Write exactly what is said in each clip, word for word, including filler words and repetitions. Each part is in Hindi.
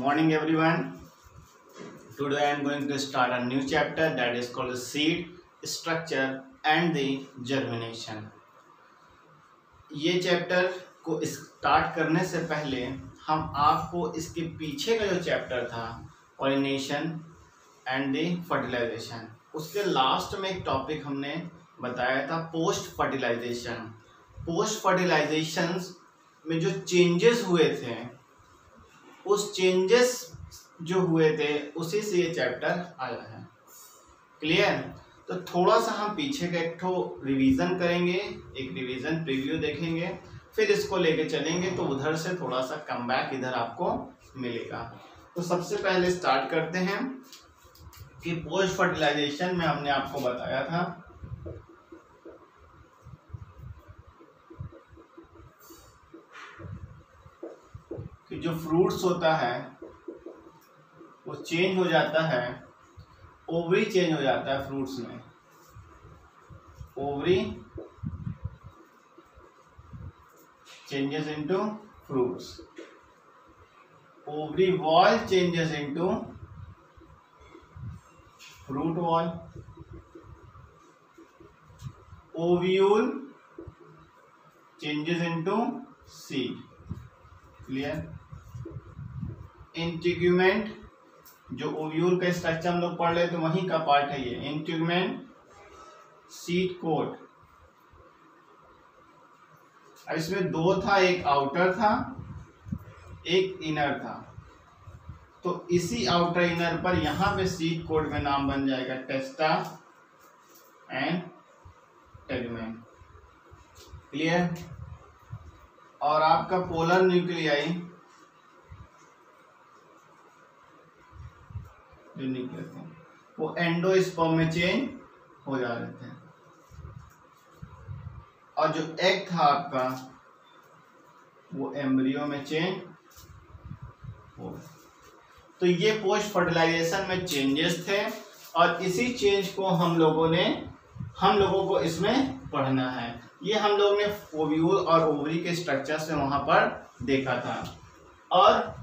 Morning everyone. Today I am going to start a new chapter that is called seed structure and the germination. ये चैप्टर को स्टार्ट करने से पहले हम आपको इसके पीछे का जो चैप्टर था पॉलिनेशन एंड द फर्टिलाइजेशन उसके लास्ट में एक टॉपिक हमने बताया था पोस्ट फर्टिलाइजेशन। पोस्ट फर्टिलाइजेशन में जो चेंजेस हुए थे उस चेंजेस जो हुए थे उसी से ये चैप्टर आया है। क्लियर? तो थोड़ा सा हम पीछे का एक ठो रिवीजन करेंगे, एक रिवीजन प्रीव्यू देखेंगे, फिर इसको लेके चलेंगे तो उधर से थोड़ा सा कमबैक इधर आपको मिलेगा। तो सबसे पहले स्टार्ट करते हैं कि पोस्ट फर्टिलाइजेशन में हमने आपको बताया था कि जो फ्रूट्स होता है वो चेंज हो जाता है, ओवरी चेंज हो जाता है फ्रूट्स में, ovary changes into fruits, ovary wall changes into fruit wall, ovule changes into seed. Clear? Integument, जो ओव्यूल का स्ट्रक्चर हम लोग पढ़ रहे तो वहीं का पार्ट है ये। इंटिग्यूमेंट, सीड कोट, इसमें दो था, एक आउटर था एक इनर था, तो इसी आउटर इनर पर यहाँ पे सीड कोट में नाम बन जाएगा टेस्टा एंड टेगमेंट। क्लियर? और आपका पोलर न्यूक्लियाई जो न्यूक्लियस है वो एंडोस्पर्म में चेंज हो जा रहे थे, और जो एग था आपका वो एम्ब्रियो में चेंज हो। तो ये पोस्ट फर्टिलाइजेशन में चेंजेस थे और इसी चेंज को हम लोगों ने हम लोगों को इसमें पढ़ना है। ये हम लोग ने ओव्यूल और ओवरी के स्ट्रक्चर से वहाँ पर देखा था, और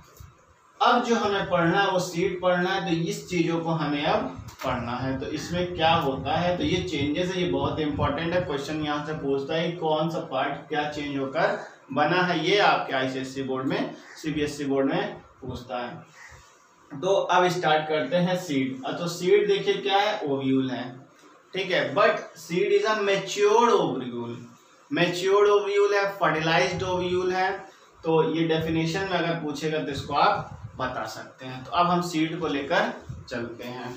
अब जो हमें पढ़ना है वो सीड पढ़ना है। तो इस चीज़ों को हमें अब पढ़ना है, तो इसमें क्या होता है, तो ये चेंजेस है, ये बहुत इंपॉर्टेंट है। क्वेश्चन यहाँ से पूछता है कौन सा पार्ट क्या चेंज होकर बना है, ये आपके आईसीएसई बोर्ड में सीबीएसई बोर्ड में पूछता है। तो अब स्टार्ट करते हैं सीड। तो सीड देखिए क्या है, ओव्यूल है, ठीक है, but seed is a matured ovule. Matured ovule है, फर्टिलाइज्ड ओव्यूल है, तो ये डेफिनेशन में अगर पूछेगा तो इसको आप बता सकते हैं। तो अब हम सीड को लेकर चलते हैं।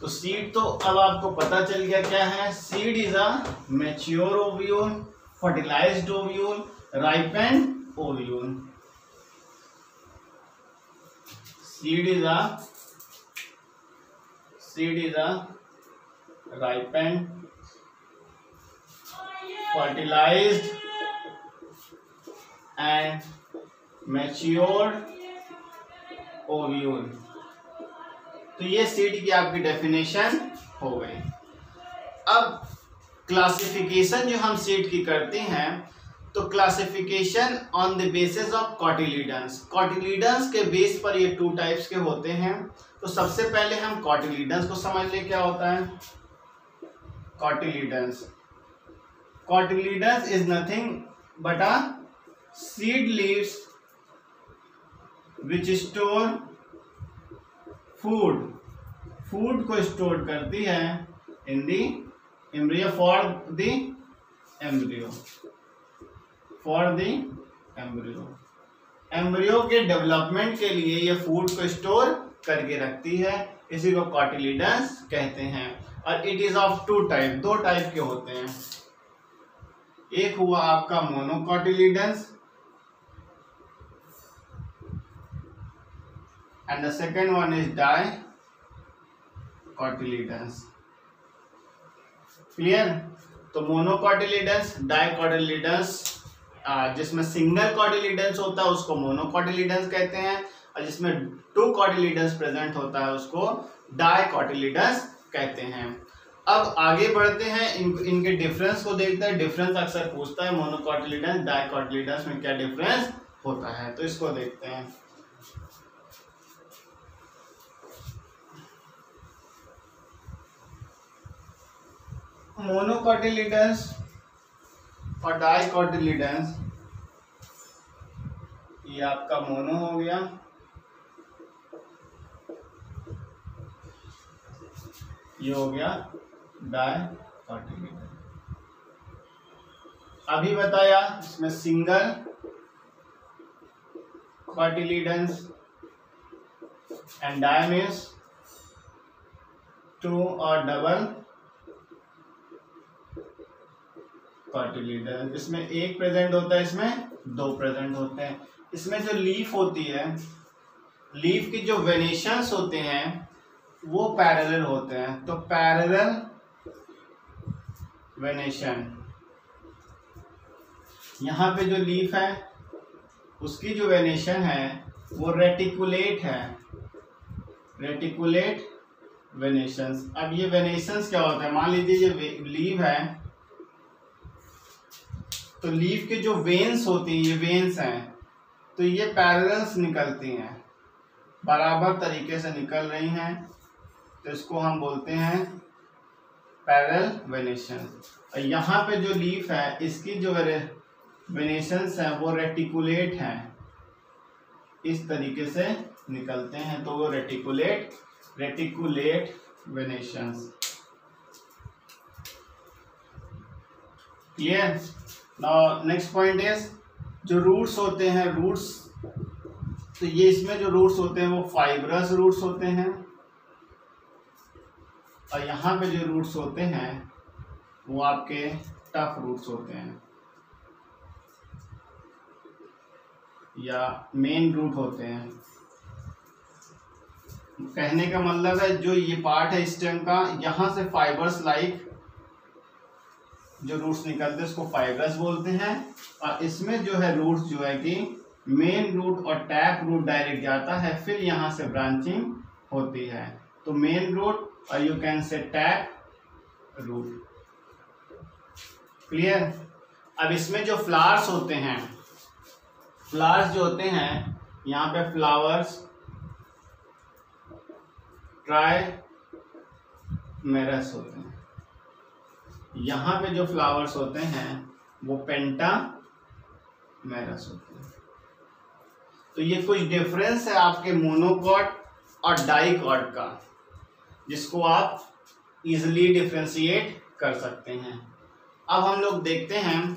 तो सीड तो अब आपको पता चल गया क्या है, seed is a mature ovule, fertilised ovule, ripened ovule. Seed is a Seed is a ripened, fertilized and matured ovule। तो ये सीड की आपकी डेफिनेशन हो गई। अब क्लासिफिकेशन जो हम सीड की करते हैं, तो classification on the basis of cotyledons. Cotyledons के बेस पर ये टू टाइप्स के होते हैं। तो सबसे पहले हम कॉटिलीडन्स को समझ ले, क्या होता है cotyledons. Cotyledons is nothing but a seed leaves which store food. Food को स्टोर करती है in the embryo, for the embryo, for the embryo. Embryo के डेवलपमेंट के लिए ये फूड को स्टोर करके रखती है, इसी को कॉटिलीडन्स कहते हैं। और it is of two type, दो टाइप के होते हैं। एक हुआ आपका monocotyledons and the second one is dicotyledons. Clear? तो मोनोकॉटिलीडन्स, डाई कॉटिलीडन्स, जिसमें सिंगल कॉटिलीडन्स होता है उसको मोनोकॉटिलीडन्स कहते हैं, और जिसमें टू कॉटिलीडन्स प्रेजेंट होता है उसको डाई कॉटिलीडन्स कहते हैं। अब आगे बढ़ते हैं, इन इनके डिफरेंस को देखते हैं। डिफरेंस अक्सर पूछता है मोनोकॉटिलीडन्स डाई कॉटिलीडन्स में क्या डिफरेंस होता है। तो इसको देखते हैं। मोनोकोटिलिडन्स और डाइकोटिलिडन्स, ये आपका मोनो हो गया, ये हो गया डाइकोटिलिडन। अभी बताया इसमें single cotyledons and di means two और डबल कोटिलिडन। इसमें एक प्रेजेंट होता है, इसमें दो प्रेजेंट होते हैं। इसमें जो लीफ होती है, लीफ की जो वेनेशंस होते हैं वो पैरेलल होते हैं। तो पैरेलल वेनेशन, यहाँ पे जो लीफ है उसकी जो वेनेशन है वो रेटिकुलेट है, रेटिकुलेट वेनेशंस। अब ये वेनेशंस क्या होता है? मान लीजिए ये लीफ है, तो लीफ के जो वेन्स होती हैं, ये वेन्स हैं, तो ये पैरेलल्स निकलती हैं, बराबर तरीके से निकल रही हैं, तो इसको हम बोलते हैं पैरेलल वेनेशंस। और यहाँ पे जो लीफ है इसकी जो वेनेशंस हैं वो रेटिकुलेट हैं, इस तरीके से निकलते हैं, तो वो reticulate reticulate venations. Clear? Now next point is जो रूट्स होते हैं, रूट्स, तो ये इसमें जो रूट्स होते हैं वो फाइब्रस रूट्स होते हैं, और यहाँ पे जो रूट्स होते हैं वो आपके टफ रूट्स होते हैं या मेन रूट होते हैं। कहने का मतलब है जो ये पार्ट है स्टेम का, यहाँ से फाइबर्स लाइक जो रूट्स निकलते हैं उसको फाइब्रस बोलते हैं। और इसमें जो है रूट्स जो है कि मेन रूट और टैप रूट डायरेक्ट जाता है, फिर यहाँ से ब्रांचिंग होती है। तो मेन रूट और you can say tap root. Clear? अब इसमें जो फ्लावर्स होते हैं, फ्लावर्स जो होते हैं यहाँ पे फ्लावर्स ट्राइमेरस होते हैं, यहाँ पे जो फ्लावर्स होते हैं वो पेंटामेरस होते हैं। तो ये कुछ डिफरेंस है आपके मोनोकॉट और डाइकॉट का, जिसको आप इजिली डिफ्रेंशिएट कर सकते हैं। अब हम लोग देखते हैं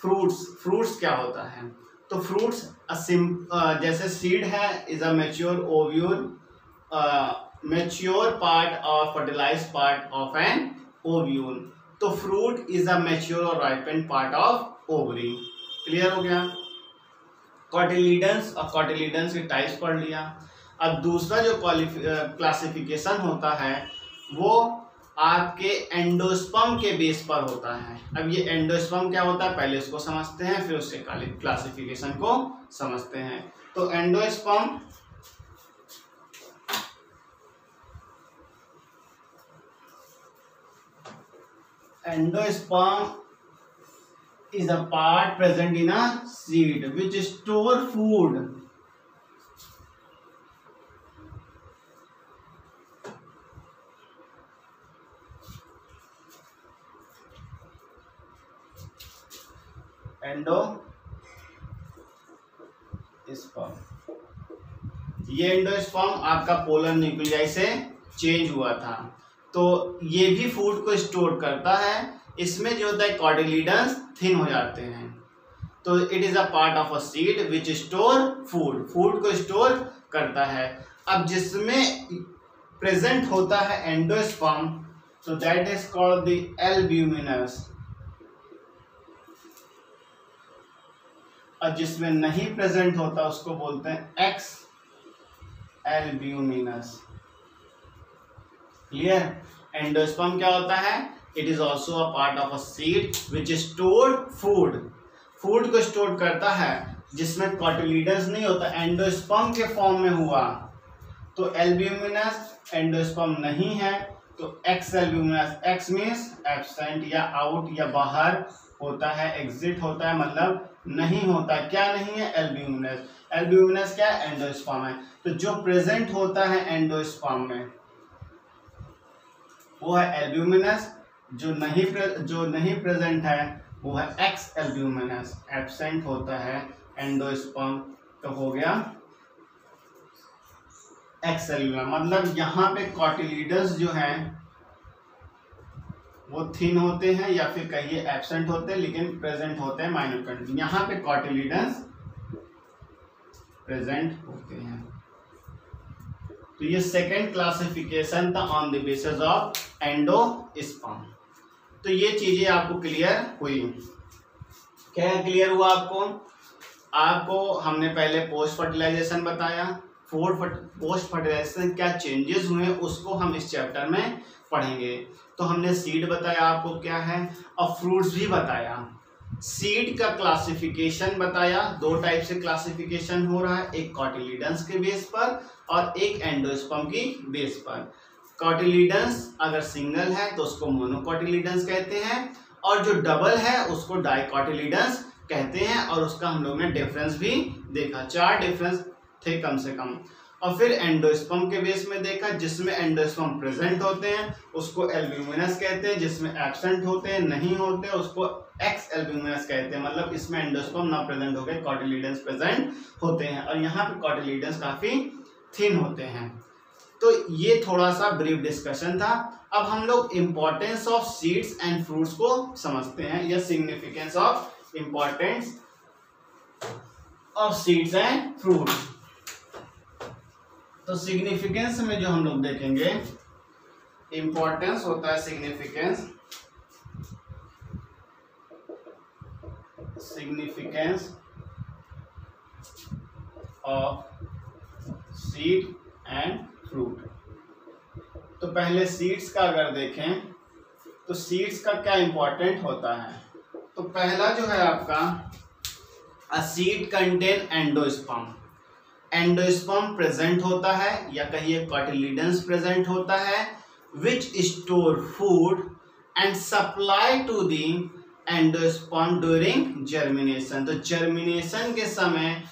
फ्रूट्स। फ्रूट्स क्या होता है? तो फ्रूट्स जैसे सीड है, is a mature ovule, mature part और fertilised part of an ovule. तो फ्रूट इज अ मैच्योर और ripened part of ovary. Clear हो गया? कोटिलिडन्स और कोटिलिडन्स के टाइप्स पढ़ लिया। अब दूसरा जो क्लासिफिकेशन होता है वो आपके एंडोस्पर्म के बेस पर होता है। अब ये एंडोस्पर्म क्या होता है, पहले उसको समझते हैं, फिर उसके क्लासिफिकेशन को समझते हैं। तो endosperm Endosperm is a part present in a seed which store food endosperm। ये एंडोस्पर्म आपका पोलर न्यूक्लियाई से चेंज हुआ था, तो ये भी फूड को स्टोर करता है। इसमें जो होता है कोटिलिडन्स थिन हो जाते हैं। तो it is a part of a seed which store food, food को स्टोर करता है। अब जिसमें प्रेजेंट होता है endosperm, so that is called the albuminous, और जिसमें नहीं प्रेजेंट होता उसको बोलते हैं एक्स एल्ब्यूमिनस। क्लियर? एंडोस्पर्म क्या होता है? It is also a part of a seed which store food, food को स्टोर करता है। जिसमें कोटिलिडन्स नहीं होता, एंडोस्पर्म के फॉर्म में हुआ, तो एल्ब्यूमिनस एंडोस्पर्म नहीं है, तो x albuminous, ex means absent या आउट या बाहर होता है, एग्जिट होता है, मतलब नहीं होता। क्या नहीं है? एल्ब्यूमिनस। एल्ब्यूमिनस क्या है? एंडोस्पर्म है। तो जो प्रेजेंट होता है एंडोस्पर्म में वो है एल्ब्यूमिनस, जो नहीं जो नहीं प्रेजेंट है वो है एक्स एल्ब्यूमिनस, एब्सेंट होता है एंडोस्पर्म। तो हो गया एक्स एल्ब्यूमिनस। मतलब यहाँ पे कॉटिलीडस जो हैं वो थिन होते हैं या फिर कहिए एब्सेंट होते हैं, लेकिन प्रेजेंट होते हैं माइनर कंडीशन। यहाँ पे कॉटिलीडस प्रेजेंट होते हैं। तो ये सेकेंड क्लासिफिकेशन था on the basis of endosperm. तो ये चीजें आपको क्लियर हुई। क्या क्लियर हुआ आपको? आपको हमने पहले पोस्ट फर्टिलाइजेशन बताया, फोर पोस्ट फर्टिलाइजेशन क्या चेंजेस हुए उसको हम इस चैप्टर में पढ़ेंगे। तो हमने सीड बताया आपको क्या है, और फ्रूट्स भी बताया, सीड का क्लासिफिकेशन बताया। दो टाइप से क्लासिफिकेशन हो रहा है, एक कॉटिलीडंस के बेस पर और एक एंडोस्पर्म की बेस पर। कॉटिलीडंस अगर सिंगल है तो उसको मोनोकॉटिलीडंस कहते हैं, और जो डबल है उसको डाइकॉटिलीडंस कहते हैं, और उसका हम लोग ने डिफरेंस भी देखा, चार डिफरेंस थे कम से कम। और फिर एंडोस्पर्म के बेस में देखा, जिसमें एंडोस्पर्म प्रेजेंट होते हैं उसको एल्ब्यूमिनस कहते हैं, जिसमें एब्सेंट होते हैं नहीं होते उसको एक्स एल्ब्यूमिनस कहते हैं। मतलब इसमें एंडोस्पर्म ना प्रेजेंट हो गए, कॉटिलीडंस प्रेजेंट होते हैं, और यहाँ पे कॉटिलीडंस काफ़ी थिन होते हैं। तो ये थोड़ा सा ब्रीफ डिस्कशन था। अब हम लोग importance of seeds and fruits को समझते हैं, या significance of importance of seeds and fruits. तो सिग्निफिकेंस में जो हम लोग देखेंगे, इम्पोर्टेंस होता है significance, significance of seed and fruit. तो पहले सीड्स का अगर देखें तो सीड्स का क्या इंपॉर्टेंट होता है? तो पहला जो है आपका, a seed contain endosperm. Endosperm present होता है या कहिए कॉटिलीडंस प्रेजेंट होता है, which store food and supply to the endosperm during germination. तो जर्मिनेशन के समय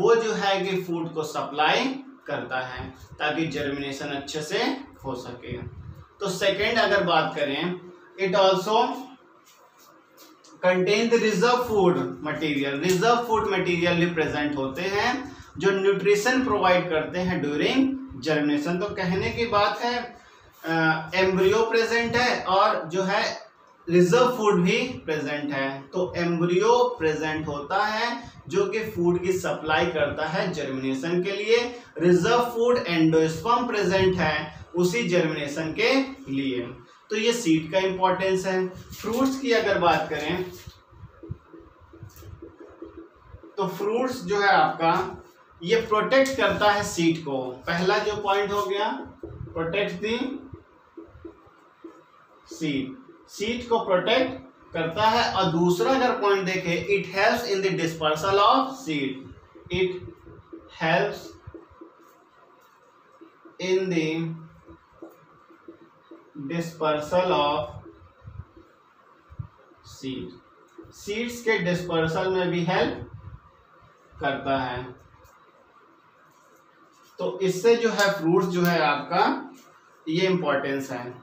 वो जो है कि फूड को सप्लाई करता है ताकि जर्मिनेशन अच्छे से हो सके। तो सेकंड अगर बात करें, it also contain the reserve food material. Reserve food material भी प्रेजेंट होते हैं जो न्यूट्रिशन प्रोवाइड करते हैं ड्यूरिंग जर्मिनेशन। तो कहने की बात है एम्ब्रियो प्रेजेंट है और जो है रिजर्व फूड भी प्रेजेंट है। तो एम्ब्रियो प्रेजेंट होता है जो कि फूड की सप्लाई करता है जर्मिनेशन के लिए, रिजर्व फूड एंडोस्पर्म प्रेजेंट है उसी जर्मिनेशन के लिए। तो ये सीड का इंपॉर्टेंस है। फ्रूट्स की अगर बात करें तो फ्रूट्स जो है आपका ये प्रोटेक्ट करता है सीड को। पहला जो पॉइंट हो गया, प्रोटेक्ट दी सीड, सीड को प्रोटेक्ट करता है। और दूसरा अगर पॉइंट देखें, it helps in the dispersal of seed, it helps in the dispersal of seed, seeds के डिस्पर्सल में भी हेल्प करता है। तो इससे जो है फ्रूट्स जो है आपका ये इंपॉर्टेंस है।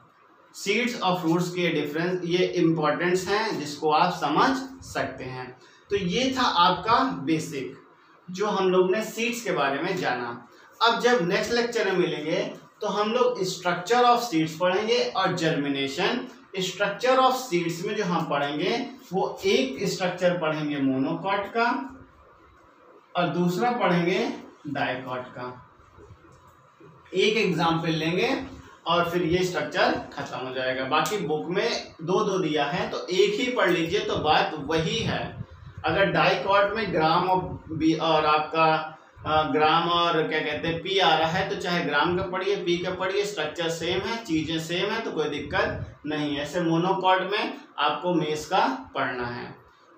सीड्स और फ्रूट्स के डिफरेंस, ये इम्पॉर्टेंट्स हैं जिसको आप समझ सकते हैं। तो ये था आपका बेसिक जो हम लोग ने सीड्स के बारे में जाना। अब जब नेक्स्ट लेक्चर में मिलेंगे तो हम लोग स्ट्रक्चर ऑफ सीड्स पढ़ेंगे और जर्मिनेशन। स्ट्रक्चर ऑफ सीड्स में जो हम पढ़ेंगे वो एक स्ट्रक्चर पढ़ेंगे मोनोकॉट का और दूसरा पढ़ेंगे डाइकॉट का, एक एग्जाम्पल लेंगे और फिर ये स्ट्रक्चर खत्म हो जाएगा। बाकी बुक में दो दो दिया है तो एक ही पढ़ लीजिए, तो बात वही है। अगर डाइकॉट में ग्राम और बी और आपका ग्राम और क्या कहते हैं पी आ रहा है, तो चाहे ग्राम का पढ़िए पी का पढ़िए, स्ट्रक्चर सेम है, चीज़ें सेम है, तो कोई दिक्कत नहीं है। ऐसे मोनोकॉट में आपको मेस का पढ़ना है।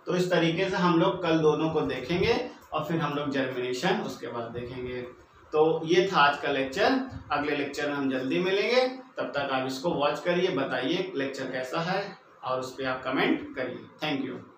तो इस तरीके से हम लोग कल दोनों को देखेंगे और फिर हम लोग जर्मिनेशन उसके बाद देखेंगे। तो ये था आज का लेक्चर। अगले लेक्चर में हम जल्दी मिलेंगे, तब तक आप इसको वॉच करिए, बताइए लेक्चर कैसा है और उस पर आप कमेंट करिए। Thank you.